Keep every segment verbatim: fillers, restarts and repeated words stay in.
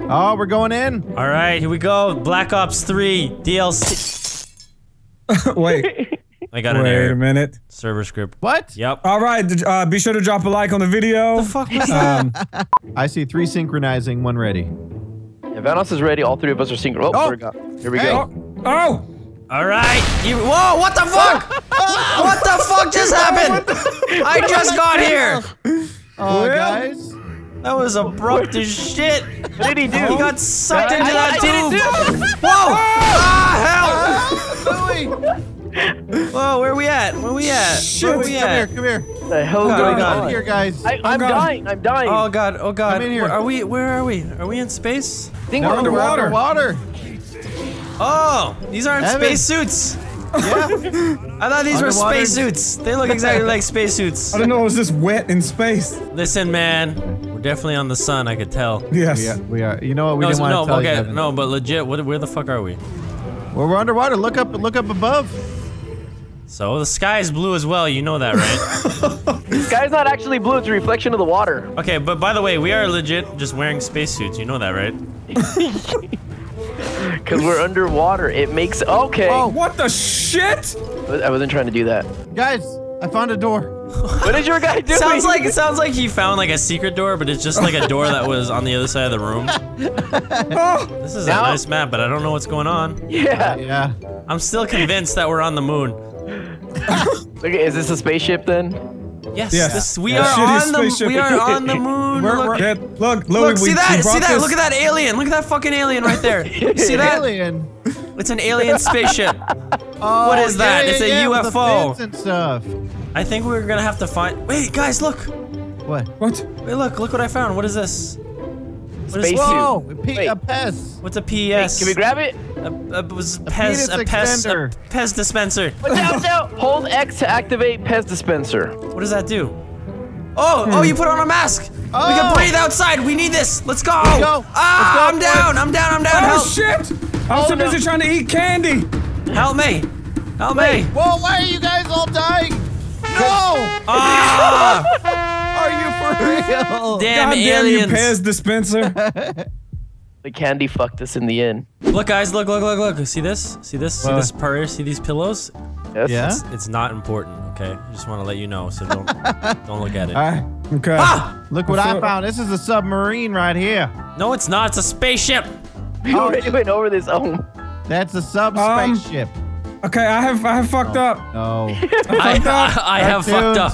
Oh, we're going in. All right, here we go. Black Ops three D L C. Wait. I got an error. Wait a minute. Server script. What? Yep. All right. Uh, be sure to drop a like on the video. The fuck was um, that? I see three synchronizing, one ready. Yeah, Vanoss is ready. All three of us are synchronized. Oh, oh, here we hey. go. Oh. oh. All right. You, whoa! What the fuck? Oh. What the fuck just happened? the, I just got here. Oh, well, guys. That was abrupt as shit. What did he do? He got sucked into that tube. Whoa! Ah, hell! Whoa, where are we at? Where are we at? Shit. Where are we come at? Come here, come here. The hell is going on here, guys? I, I'm oh dying. I'm dying. Oh god. Oh god. Come in here. Where are we? Where are we? Are we in space? I think no, we're underwater. Underwater. Oh, these aren't Evan. space suits. Yeah. I thought these were space suits. They look exactly like space suits. I don't know. It was just wet in space. Listen, man. We're definitely on the sun. I could tell. Yes. Yeah, we are. You know what? We no, didn't so, want no, to tell okay, you. Okay. No, but legit. What, where the fuck are we? Well, we're underwater. Look up. Look up above. So the sky is blue as well, you know that, right? The sky's not actually blue, it's a reflection of the water. Okay, but by the way, we are legit just wearing spacesuits, you know that, right? Because we're underwater, it makes- okay. Oh, what the shit? I wasn't trying to do that. Guys, I found a door. What is your guy doing? Sounds like, it sounds like he found like a secret door, but it's just like a door that was on the other side of the room. Oh, this is now? a nice map, but I don't know what's going on. Yeah. Uh, yeah. I'm still convinced that we're on the moon. Okay, is this a spaceship then? Yes, yes. This, we, yeah. are on the, we are on the moon. We're, look, we're look, Look, look, see we, that? We see that? This. Look at that alien. Look at that fucking alien right there. See that? Alien. It's an alien spaceship. Oh, what is yeah, that? Yeah, it's a yeah, U F O. With the fins and stuff. I think we're gonna have to find. Wait, guys, look. What? What? Wait, look, look what I found. What is this? What is, whoa! P a P E S. What's a P E S? Wait, can we grab it? A, a, was a P E S, a P E S, a P E S dispenser. What's out, out? Hold X to activate P E S dispenser. What does that do? Oh, hmm. oh, you put on a mask. Oh. We can breathe outside. We need this. Let's go. Let's go. Ah, Let's go. I'm down. I'm down. I'm down. Oh, help. Shit. I'm oh, so no. busy trying to eat candy. Help me. Help Wait. me. Whoa, why are you guys all dying? No. Ah. Are you for real? Damn, damn aliens! You P E S dispenser. The candy fucked us in the end. Look, guys! Look! Look! Look! Look! See this? See this? Uh, see this purr? See these pillows? Yes. Yeah. It's, it's not important. Okay. I just want to let you know, so don't don't look at it. All right. Okay. Ah! Look what I found. This is a submarine right here. No, it's not. It's a spaceship. We oh, already went over this. Oh. That's a sub um, spaceship. Okay, I have I have fucked oh, up. No. I, fucked I, up. I, I have fucked up.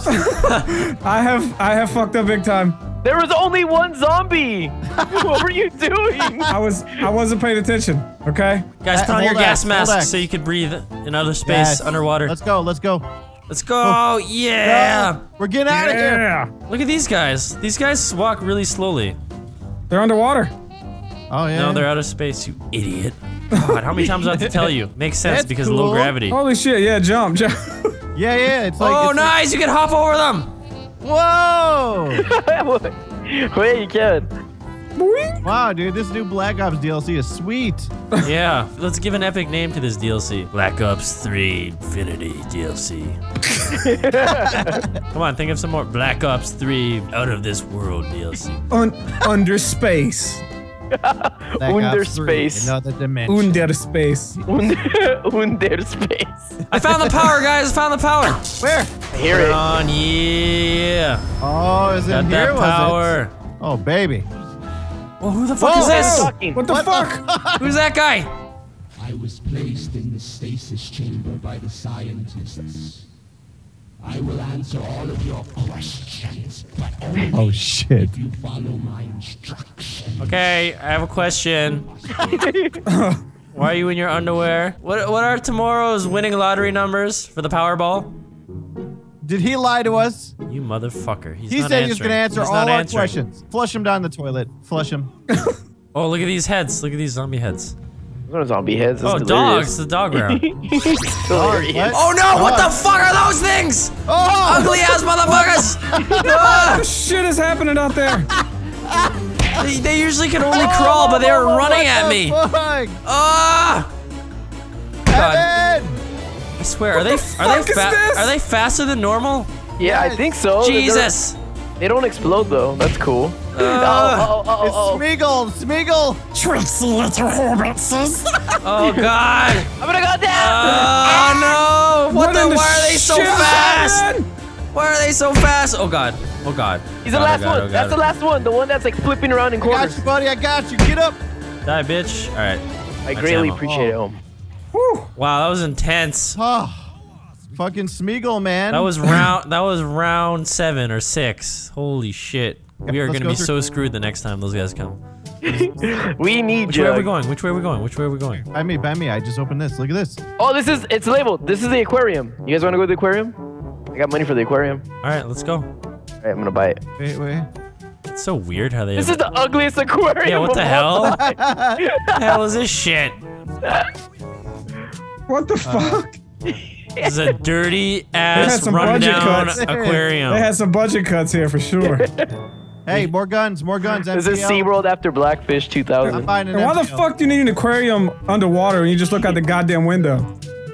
I have I have fucked up big time. There was only one zombie. What were you doing? I was I wasn't paying attention. Okay. Guys, put on your gas mask so you could breathe in other space yes. underwater. Let's go. Let's go. Let's go. Oh. Yeah. No, we're getting out of yeah. here. Look at these guys. These guys walk really slowly. They're underwater. Oh yeah. No, they're out of space. You idiot. God, how many times do I have to tell you? Makes sense That's because cool. low gravity. Holy shit, yeah, jump, jump. Yeah, yeah, it's like- Oh, it's nice, like... you can hop over them! Whoa! Wait, you can. Wow, dude, this new Black Ops D L C is sweet. Yeah, let's give an epic name to this D L C. Black Ops three Infinity D L C. Come on, think of some more. Black Ops three Out of This World D L C. Un under space. Under space. Another dimension. Under space. Under space. I found the power, guys. I found the power. Where? Here it is. On, yeah. Oh, is it Got here? That power. Was it? Oh, baby. Well, who the fuck Whoa, is this? What the what fuck? The Who's that guy? I was placed in the stasis chamber by the scientists. I will answer all of your questions, but only oh, shit. if you follow my instructions. Okay, I have a question. Why are you in your underwear? What What are tomorrow's winning lottery numbers for the Powerball? Did he lie to us? You motherfucker. He's he not said answering. He was going to answer he's all our answering. questions. Flush him down the toilet. Flush him. Oh, look at these heads. Look at these zombie heads. What are zombie heads? That's oh, delirious. dogs! The dog round. Oh no! What the fuck are those things? Oh, ugly ass motherfuckers! What the shit is happening out there? they, they usually can only crawl, but they were running at me. Ah! Oh, God! I swear, are they are they are they faster than normal? Yeah, I think so. Jesus! They don't explode though. That's cool. Uh, oh, oh, oh, it's oh. Smeagol! Smeagol! Tricksy little hobbitses! Oh god! I'm gonna go down! Oh uh, no! What the, the? Why are they so fast? Man? Why are they so fast? Oh god! Oh god! He's the oh, last god, one. Oh, god, that's oh, the last one. The one that's like flipping around in corners. I got you, buddy. I got you. Get up! Die, bitch! All right. I greatly ammo. appreciate oh. it, Ohm. Whew. Wow, that was intense. Oh. Fucking Smeagol, man. That was round. That was round seven or six. Holy shit. We are Let's gonna go be through. so screwed the next time those guys come. We need Which you. Which way are we going? Which way are we going? Which way are we going? By me, by me. I just opened this. Look at this. Oh, this is. It's labeled. This is the aquarium. You guys want to go to the aquarium? I got money for the aquarium. All right, let's go. All right, I'm gonna buy it. Wait, wait. It's so weird how they. This is the ugliest aquarium. Yeah, what the hell? What the hell is this shit? What the fuck? Uh, This is a dirty ass rundown aquarium. They had some budget cuts here for sure. Hey, more guns, more guns. This is SeaWorld after Blackfish two thousand. Why the fuck do you need an aquarium underwater and you just look out the goddamn window?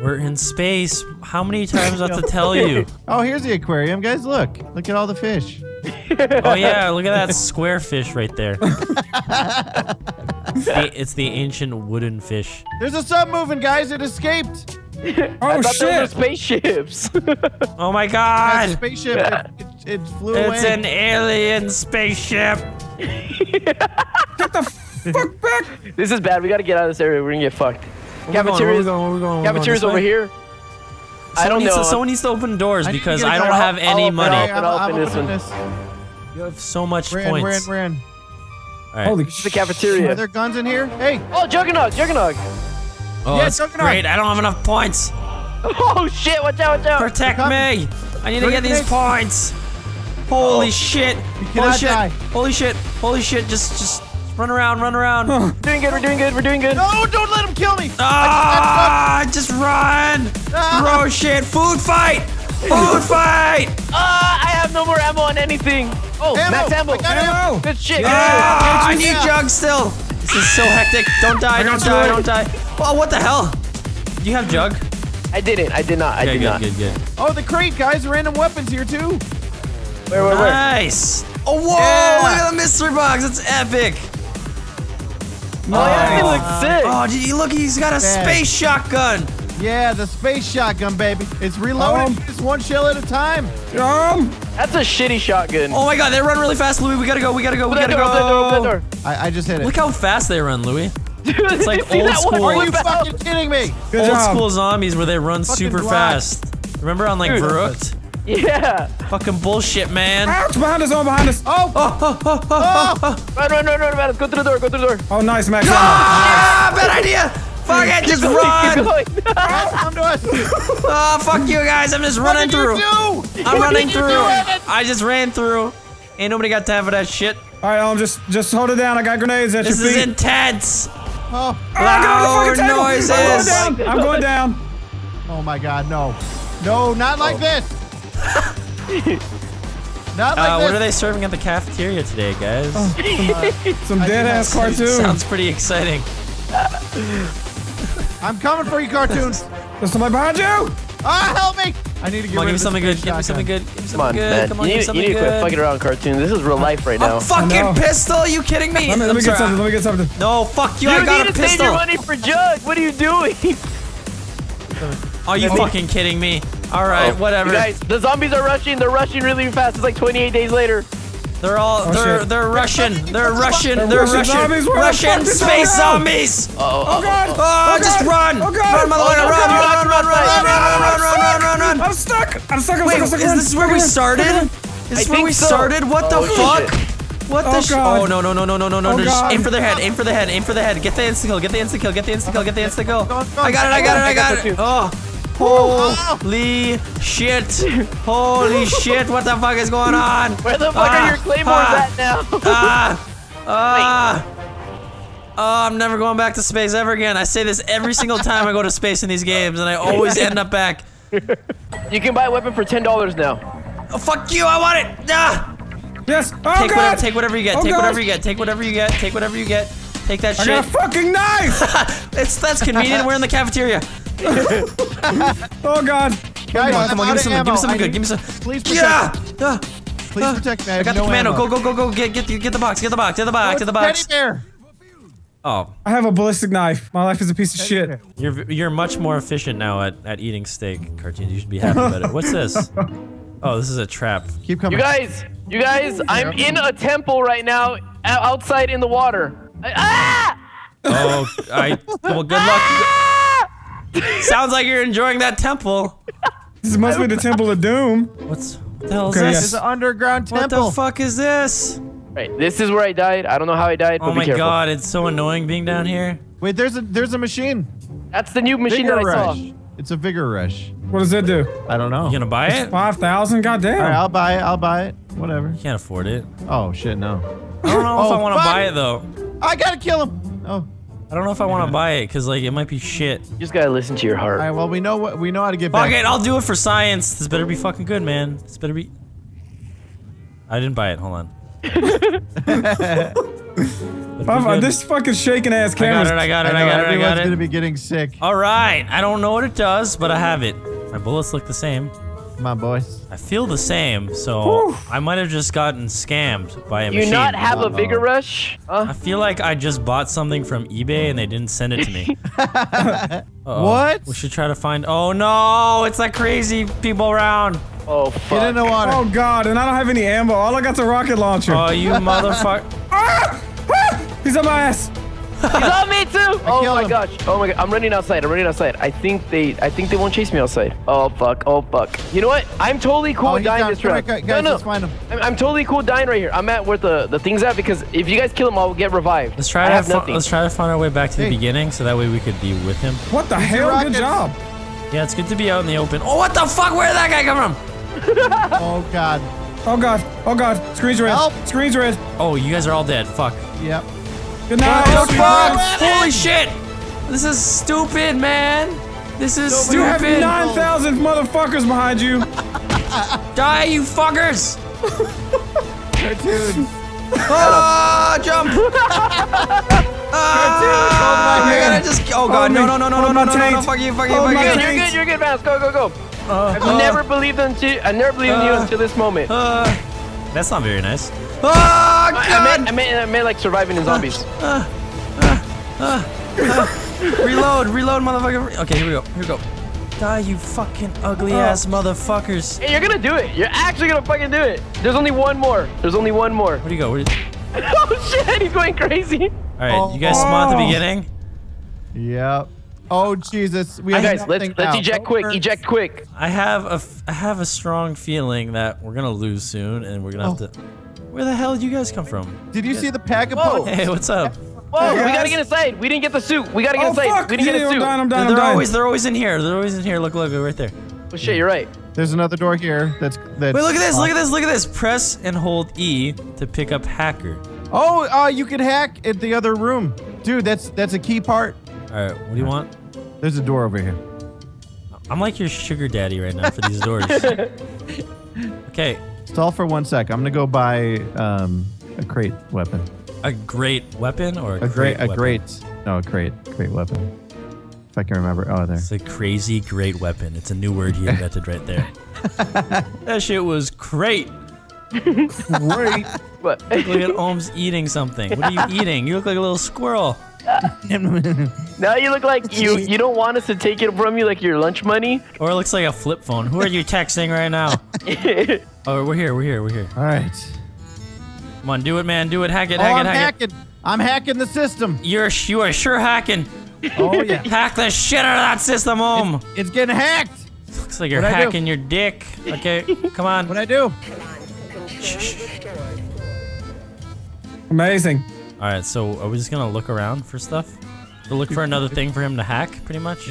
We're in space. How many times do I have to tell you? Oh, here's the aquarium, guys. Look. Look at all the fish. Oh, yeah. Look at that square fish right there. It's, the, it's the ancient wooden fish. There's a sub moving, guys. It escaped. Oh I shit! Those were spaceships. Oh my god! It's a spaceship. It, it, it flew it's away. It's an alien spaceship. Get the fuck back! This is bad. We gotta get out of this area. We're gonna get fucked. Cafeteria's over here. I don't know. To, someone needs to open doors because I don't have any money. I'll open this one. You have so much we're points. We're in. We're in. All right. Holy shit! The cafeteria. Are there guns in here? Hey! Oh, Juggernog! Juggernog! Oh, yeah, that's great. I don't have enough points. Oh, shit. Watch out. Watch out. Protect me. I need to get these points. Holy oh. shit. Holy shit. Die. Holy shit. Holy shit. Just just run around. Run around. We're doing good. We're doing good. We're doing good. No, don't let him kill me. Ah, oh, just, just run. Ah. Bro, shit. Food fight. Food fight. Ah, uh, I have no more ammo on anything. Oh, ammo. Max ammo. ammo. Good shit. Ah, I need jug still. This is so hectic. Don't die. Don't die. Don't die. Oh, what the hell? Do you have jug? I didn't. I did not. I okay, did good, not. Good, good, good. Oh, the crate, guys. Random weapons here, too. Where, where, where? Nice. Oh, whoa. Yeah. Look at the mystery box. It's epic. Nice. Oh, yeah. He looks sick. Oh, did you look. He's got a Bad. space shotgun. Yeah, the space shotgun, baby. It's reloaded. Um, just one shell at a time. Um, That's a shitty shotgun. Oh, my God. They run really fast, Louis. We got to go. We got to go. We got to go. Door, door, door. I, I just hit it. Look how fast they run, Louis. Dude, it's like old school. Are you fucking kidding me? Good old job. School zombies where they run fucking super block. fast. Remember on like Verrucht? Yeah. Fucking bullshit, man. Ouch, behind us, oh, behind us. Oh, oh, oh, oh, oh, oh. Run, run, run, run, Max. Go through the door, go through the door. Oh, nice, Max. No! Ah, bad idea. Fuck it, just going, run. Come to us. Oh, fuck you guys. I'm just what running through. I'm what running through. I just ran through. Ain't nobody got time for that shit. All right, Ohm, just, just hold it down. I got grenades at this your feet. This is intense. Oh, loud noises! I'm going down. I'm going down. Oh my god, no. No, not like oh. this. Not like uh, this. What are they serving at the cafeteria today, guys? Oh, some uh, some dead-ass cartoons. Sounds pretty exciting. I'm coming for you, Cartoonz. There's somebody behind you! Ah, help me! I need to get Come on, rid give me of something good. Give me something good. Give me something good. Come on, man. You, you need to quit fucking around, Cartoonz. This is real life right now. A fucking pistol? Are you kidding me? Let me, let me get something. Let me get something. No, fuck you. you I got a pistol. You need to save your money for jug. What are you doing? Are you fucking kidding me? All right, oh, whatever. Guys, the zombies are rushing. They're rushing really fast. It's like twenty-eight days later. They're all. Oh, they're, they're Russian. They're Russian. They're Russian. Russian, Russian space zombies. Uh oh, oh, oh god. Oh, oh, oh just god. run. Oh god. Run, motherfucker. Oh, run, run, run, run, run, run, run, run, run, run. I'm stuck. I'm stuck. I'm Wait, stuck. Is this where we started? Is this where we started? What the fuck? What the shit? Oh no no no no no no no! Just aim for their head. Aim for the head. Aim for the head. Get the insta kill. Get the insta kill. Get the insta kill. Get the insta kill. I got it. I got it. I got it. Oh. Holy shit! Holy shit! What the fuck is going on? Where the fuck ah, are your claymores ah, at now? Ah! Ah! Oh, I'm never going back to space ever again. I say this every single time I go to space in these games, and I always end up back. You can buy a weapon for ten dollars now. Oh, fuck you! I want it! Ah! Yes. Oh, take, whatever, take whatever you get. Oh, take whatever God. you get. Take whatever you get. Take whatever you get. Take that shit. I got a fucking knife! It's that's convenient. We're in the cafeteria. Oh god! Guys, come on, come on, give me something, give me something good, give me some. Please, yeah! Please uh, protect me. I, I got no the commando. Ammo. Go, go, go, go. Get, get, get the box. Get the box. Get the box. Get the box. Teddy bear. Oh. I have a ballistic knife. My life is a piece of shit. You're you're much more efficient now at, at eating steak, Cartoonz. You should be happy about it. What's this? Oh, this is a trap. Keep coming. You guys, you guys, I'm in a temple right now, outside in the water. I, ah! Oh, I, well, good luck. Sounds like you're enjoying that temple. This must be the Temple of Doom. What's, what the hell is this? This is an underground temple. What the fuck is this? Right, this is where I died. I don't know how I died, but be careful. Oh my god, it's so annoying being down here. Wait, there's a there's a machine. That's the new machine that I saw. It's a Vigor Rush. What does that do? I don't know. You gonna buy it? five thousand? Goddamn. All right, I'll buy it. I'll buy it. Whatever. You can't afford it. Oh, shit, no. I don't know oh, if I want to buy it, though. I gotta kill him. Oh. I don't know if I want to buy it, because, like, it might be shit. You just gotta listen to your heart. All right, well, we know what we know how to get back. Fuck it, I'll do it for science. This better be fucking good, man. This better be... I didn't buy it. Hold on. I'm, this fucking shaking ass camera. I got it, I got it, I, I got it, I got it. Gonna be getting sick. All right, I don't know what it does, but I have it. My bullets look the same. Come on, boys. I feel the same, so Whew. I might have just gotten scammed by a machine. You not have a Vigor Rush? Huh? I feel like I just bought something from eBay and they didn't send it to me. uh -oh. What? We should try to find. Oh no! It's like crazy people around. Oh fuck! Get in the water. Oh god! And I don't have any ammo. All I got's a rocket launcher. Oh you motherfucker! Ah! He's on my ass. He's on me too! Oh my him. gosh! Oh my god! I'm running outside. I'm running outside. I think they, I think they won't chase me outside. Oh fuck! Oh fuck! You know what? I'm totally cool oh, with dying this round. Guys, no, no. Let's find him. I'm, I'm totally cool dying right here. I'm at where the the thing's at because if you guys kill him, I'll get revived. Let's try I to have nothing. Let's try to find our way back to the hey. beginning so that way we could be with him. What the He's hell? Good job. Yeah, it's good to be out in the open. Oh what the fuck? Where did that guy come from? Oh god. Oh god. Oh god. Screen's red. Help. Screen's red. Oh, you guys are all dead. Fuck. Yep. Good night. Oh, fuck. Holy shit. This is stupid, man. This is so stupid. You have nine thousand motherfuckers behind you. Die, you fuckers. Cartoonz. Oh, jump. Ah, oh, my god. I just Oh god. Oh, no, no, no, no, no, no, no, no. Fuck you. Fuck you. Fuck you. You're good. You're good, Vanoss. Go, go, go. Uh, I've uh, never believed in you. I never believed in uh, you until this moment. Uh, that's not very nice. Oh, God. I, I, meant, I, meant, I meant like surviving in zombies. Uh, uh, uh, uh, reload, reload, motherfucker. Okay, here we go. Here we go. Die, you fucking ugly uh, ass motherfuckers. Hey, you're gonna do it. You're actually gonna fucking do it. There's only one more. There's only one more. Where'd he go? Where'd he... Oh shit, he's going crazy. All right, oh, you guys oh. spawned at the beginning. Yep. Oh Jesus! We have guys, let's let's now. eject quick. Eject quick. I have a f I have a strong feeling that we're gonna lose soon, and we're gonna oh. have to. Where the hell did you guys come from? Did you yeah. see the pack of bullets? Hey, what's up? Whoa! Hey, we gotta get inside. We didn't get the suit. We gotta get oh, inside. Fuck. We didn't yeah, get a I'm suit. Dying, I'm dying, they're, they're I'm always dying. they're always in here. They're always in here. Look, look, right there. Well, shit, you're right. There's another door here. That's that. Wait, look at this! Look at this! Look at this! Press and hold E to pick up hacker. Oh, uh, you can hack at the other room, dude. That's that's a key part. All right, what do you want? There's a door over here. I'm like your sugar daddy right now for these doors. Okay. Stall for one sec. I'm gonna go buy um, a crate weapon. A great weapon or a, a great a great no a crate great weapon. If I can remember. Oh, there. It's a crazy great weapon. It's a new word he invented right there. That shit was great. Great. What? Look at Ohms eating something. What are you eating? You look like a little squirrel. Now you look like you you don't want us to take it from you like your lunch money. Or it looks like a flip phone. Who are you texting right now? Oh, we're here, we're here, we're here. All right. Come on, do it, man. Do it. Hack it, hack oh, it, I'm hack hacking. it. I'm hacking the system. You're you are sure hacking. Oh, yeah. Hack the shit out of that system, Ohm. It's, it's getting hacked. Looks like you're What'd hacking your dick. Okay, come on. What'd I do? Amazing. All right, so are we just gonna look around for stuff? To look for another thing for him to hack, pretty much?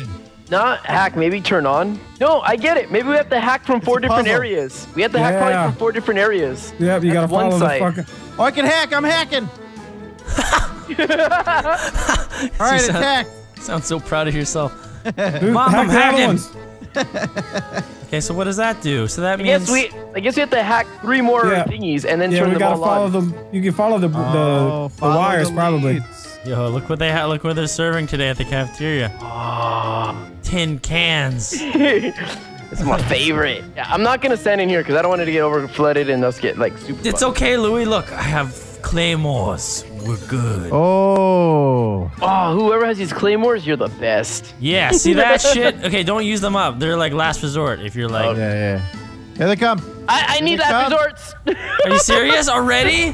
Not hack, maybe turn on. No, I get it. Maybe we have to hack from it's four different areas. We have to yeah. hack probably from four different areas. Yep, you gotta follow one side. the fucking... Oh, I can hack! I'm hacking! All right, sound, attack! You sound so proud of yourself. Dude, Mom, I'm hacking! Okay, so what does that do? So that I means we, I guess we have to hack three more yeah. thingies and then yeah, turn we them gotta all follow on. Them. You can follow the the, oh, follow the wires the probably. Yo, look what they ha look what they're serving today at the cafeteria. Oh. Tin cans. It's my favorite. I'm not gonna stand in here because I don't want it to get over flooded and us get like super. It's fun. Okay, Louis. Look, I have claymores. We're good. Oh. Oh, whoever has these claymores, you're the best. Yeah. See that shit? Okay, don't use them up. They're like last resort. If you're like. Oh, yeah, yeah. Here they come. I, I need last resorts. Are you serious already?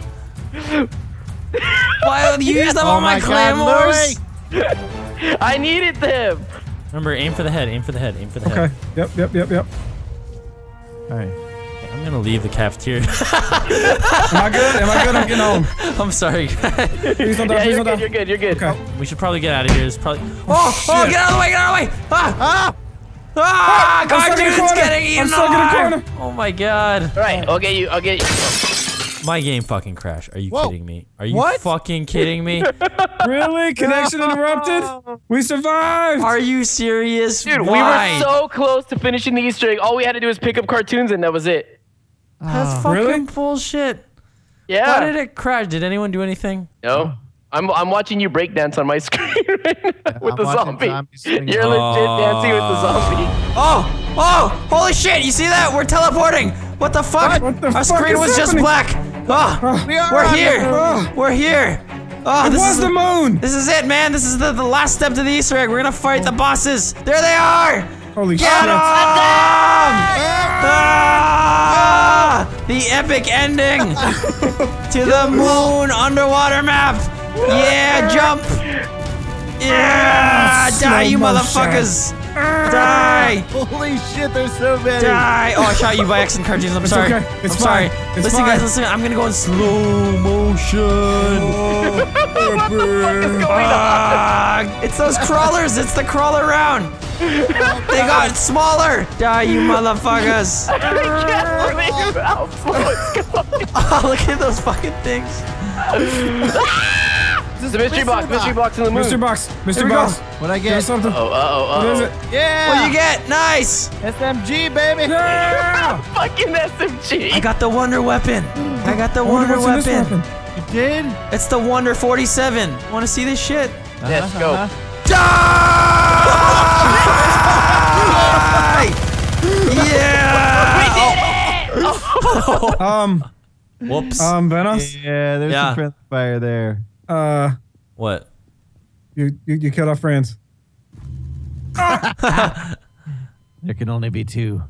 Why would you use them oh on my, my claymores? God, I needed them. Remember, aim for the head, aim for the head, aim for the okay. head. Okay, yep, yep, yep, yep. Alright. Okay, I'm gonna leave the cafeteria. Am I good? Am I good? I'm getting home. I'm sorry. Please don't die, yeah, please don't die. You're good, you're good. Okay. We should probably get out of here. It's probably. Oh, oh, oh, get out of the way, get out of the way! Ah! Ah! Ah! Cartoonz getting eaten! I'm stuck in a corner! Oh my god. Alright, I'll get you, I'll get you. Oh. My game fucking crashed. Are you Whoa. kidding me? Are you what? fucking kidding me? Really? Connection interrupted? We survived! Are you serious? Dude, Why? we were so close to finishing the Easter egg. All we had to do was pick up Cartoonz and that was it. Oh. That's fucking really? bullshit. Yeah. Why did it crash? Did anyone do anything? No. I'm, I'm watching you breakdance on my screen right now with I'm the zombie. You're oh. legit dancing with the zombie. Oh! Oh! Holy shit! You see that? We're teleporting! What the fuck? What the Our fuck screen was happening? just black. Oh, we are we're here. Oh. We're here. Oh, it this was is the moon. This is it, man. This is the, the last step to the Easter egg. We're gonna fight oh. the bosses. There they are. Holy Get shit! Them! Ah! Ah! The epic ending to the moon underwater map. Yeah, jump. Yeah, oh, die, you motherfuckers. Shot. Die! Holy shit, there's so many! Die! Oh, I shot you by accident, Cartoonz. I'm it's sorry. Okay. It's I'm fine. sorry. It's listen, fine. guys, listen. I'm gonna go in slow motion. Oh, what the fuck is going on? Uh, it's those crawlers. It's the crawler round. They got smaller. Die, you motherfuckers! I can't believe how slow it's going. Oh, look at those fucking things! This is the mystery box, mystery box in the moon. Mystery box, mystery box. What'd I get? There's something. Uh oh, uh oh, uh oh. What is it? Yeah! What'd you get? Nice! S M G, baby! Yeah! Fucking S M G! I got the wonder weapon. I got the wonder weapon. You did? It's the wonder forty-seven. Wanna see this shit? Uh-huh, yes, go. Die! Yeah! We did it! Um. Whoops. Um, Vanoss? Yeah, there's yeah. some friendly fire there. Uh, what? You you you killed our friends. There can only be two.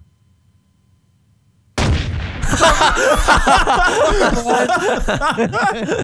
What?